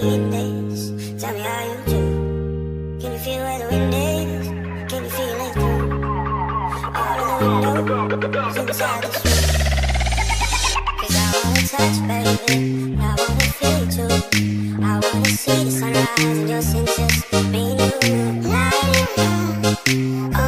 being this. Tell me how you do. Can you feel where the wind is? Can you feel it through all of the windows inside this room? 'Cause I wanna touch, baby, I wanna feel you too. I wanna see the sunrise and your skin, just me and you, night and night.